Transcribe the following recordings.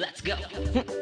Let's go. Hit.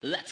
Let's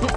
go.